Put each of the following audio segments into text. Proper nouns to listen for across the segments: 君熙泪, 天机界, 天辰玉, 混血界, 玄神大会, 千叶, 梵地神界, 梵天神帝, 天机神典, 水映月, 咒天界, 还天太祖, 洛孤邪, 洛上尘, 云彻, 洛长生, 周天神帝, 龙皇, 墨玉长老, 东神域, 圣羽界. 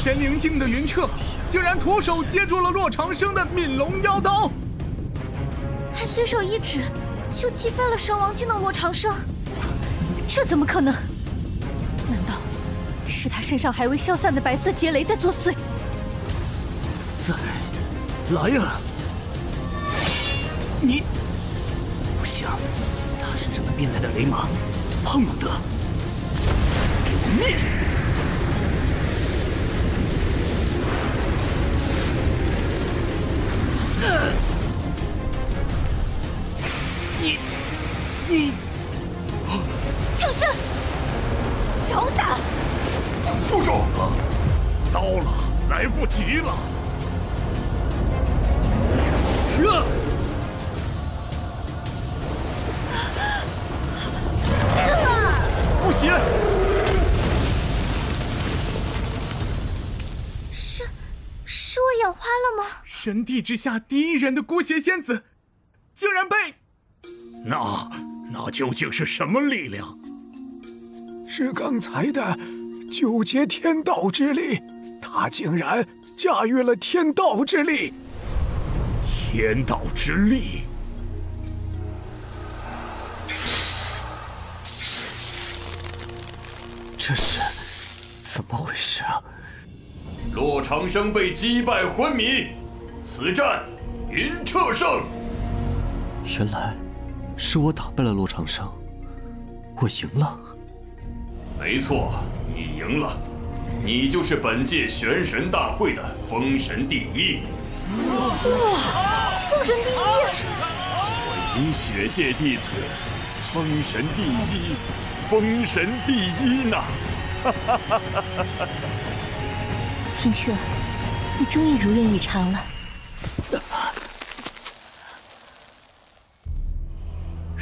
神灵境的云彻竟然徒手接住了洛长生的悯龙妖刀，还随手一指就击飞了神王境的洛长生，这怎么可能？难道是他身上还未消散的白色劫雷在作祟？再来呀！你不行，他身上的变态的雷芒碰不得，给我灭！ 你，长生，饶打！住手！糟了，来不及了！不行！是我眼花了吗？神地之下第一人的孤邪仙子，竟然被……那究竟是什么力量？是刚才的九节天道之力，他竟然驾驭了天道之力。天道之力，这是怎么回事啊？洛长生被击败昏迷，此战云彻胜。原来。 是我打败了洛长生，我赢了。没错，你赢了，你就是本届玄神大会的封神第一。哇，封神第一！混血界弟子，封神第一，封神第一呢！云彻，你终于如愿以偿了。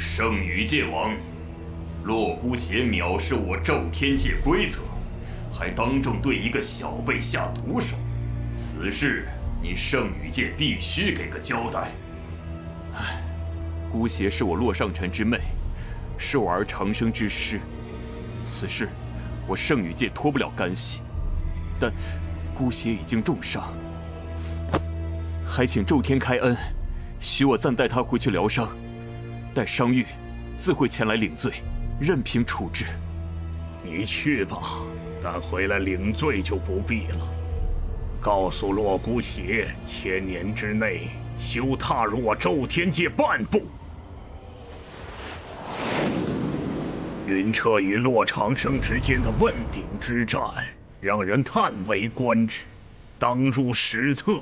圣羽界王，洛孤邪藐视我咒天界规则，还当众对一个小辈下毒手，此事你圣羽界必须给个交代。唉，孤邪是我洛上尘之妹，是我儿长生之师，此事我圣羽界脱不了干系，但孤邪已经重伤，还请咒天开恩，许我暂带他回去疗伤。 待伤愈，自会前来领罪，任凭处置。你去吧，但回来领罪就不必了。告诉洛孤邪，千年之内休踏入我咒天界半步。云彻与洛长生之间的问鼎之战，让人叹为观止，当入史册。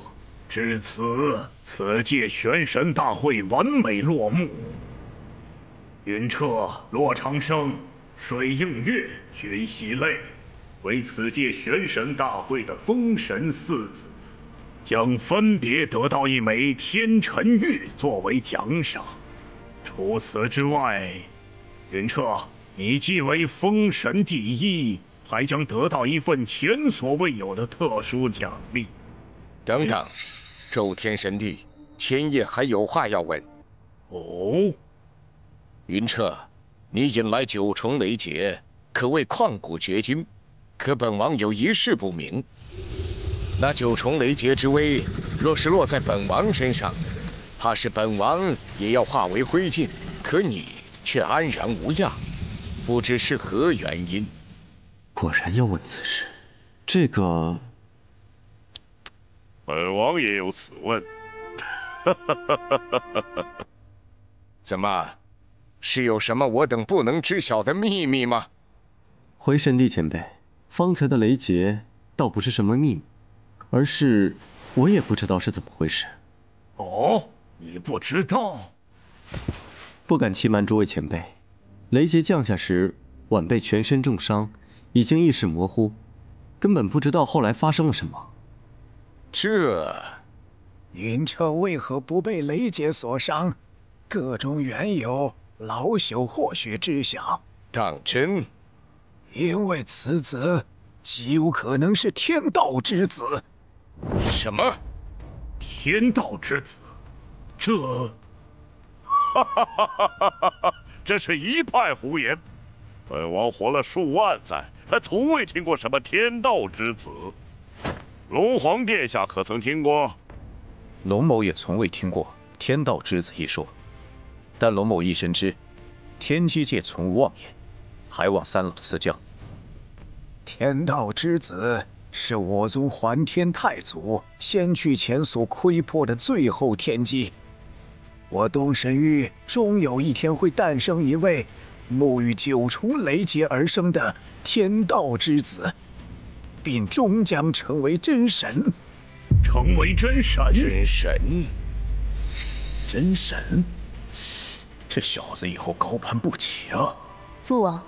至此，此届玄神大会完美落幕。 云彻、洛长生、水映月、君熙泪，为此届玄神大会的封神四子，将分别得到一枚天辰玉作为奖赏。除此之外，云彻，你既为封神第一，还将得到一份前所未有的特殊奖励。等等，周天神帝，千叶还有话要问。哦。 云彻，你引来九重雷劫，可谓旷古绝今。可本王有一事不明：那九重雷劫之威，若是落在本王身上，怕是本王也要化为灰烬。可你却安然无恙，不知是何原因？果然要问此事，这个本王也有此问。怎么？ 是有什么我等不能知晓的秘密吗？回神帝前辈，方才的雷劫倒不是什么秘密，而是我也不知道是怎么回事。哦，你不知道？不敢欺瞒诸位前辈，雷劫降下时，晚辈全身重伤，已经意识模糊，根本不知道后来发生了什么。这云彻为何不被雷劫所伤？各种缘由。 老朽或许知晓，当真？因为此子极有可能是天道之子。什么？天道之子？这……哈哈哈哈哈！这是一派胡言。本王活了数万载，还从未听过什么天道之子。龙皇殿下可曾听过？龙某也从未听过天道之子一说，但龙某亦深知，天机界从无妄言，还望三老赐教。天道之子是我族还天太祖先去前所窥破的最后天机。我东神域终有一天会诞生一位沐浴九重雷劫而生的天道之子。 并终将成为真神，成为真神，真神，这小子以后高攀不起啊！父王，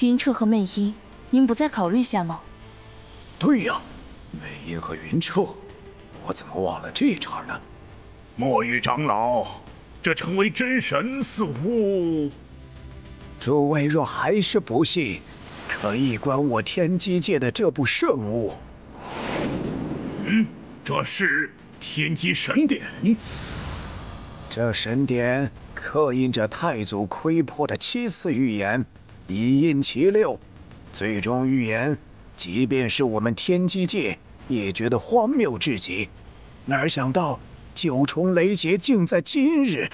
云彻和魅音，您不再考虑下吗？对呀，魅音和云彻，我怎么忘了这茬呢？墨玉长老，这成为真神似乎……诸位若还是不信。 可以观我天机界的这部圣物。嗯，这是天机神典。这神典刻印着太祖窥破的7次预言，一印其六。最终预言，即便是我们天机界也觉得荒谬至极。哪想到九重雷劫竟在今日！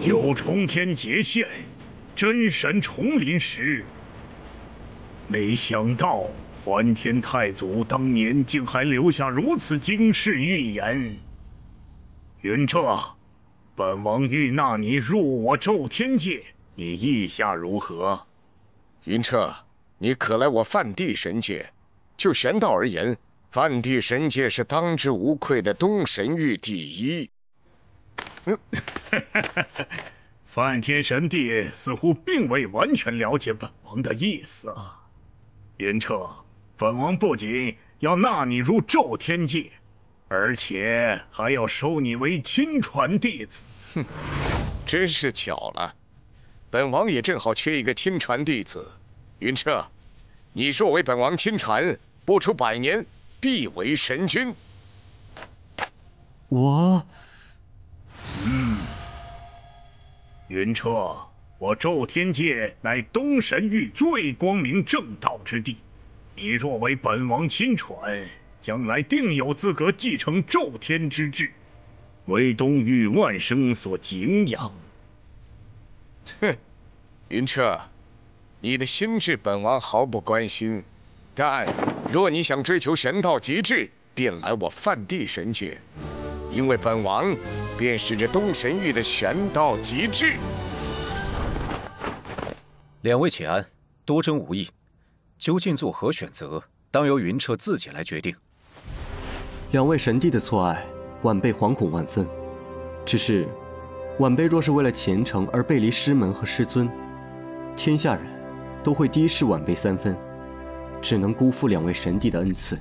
九重天劫现，真神重临时。 没想到还天太祖当年竟还留下如此惊世预言。云彻，本王欲纳你入我咒天界，你意下如何？云彻，你可来我梵地神界。就玄道而言，梵地神界是当之无愧的东神域第一。梵天神帝似乎并未完全了解本王的意思啊。 云彻，本王不仅要纳你入咒天界，而且还要收你为亲传弟子。哼，真是巧了，本王也正好缺一个亲传弟子。云彻，你若为本王亲传，不出100年，必为神君。我，云彻。 我咒天界乃东神域最光明正道之地，你若为本王亲传，将来定有资格继承咒天之志，为东域万生所敬仰。哼，云彻，你的心智本王毫不关心，但若你想追求神道极致，便来我梵地神界，因为本王便是这东神域的玄道极致。 两位且安，多争无益。究竟做何选择，当由云彻自己来决定。两位神帝的错爱，晚辈惶恐万分。只是，晚辈若是为了前程而背离师门和师尊，天下人都会低视晚辈3分，只能辜负两位神帝的恩赐。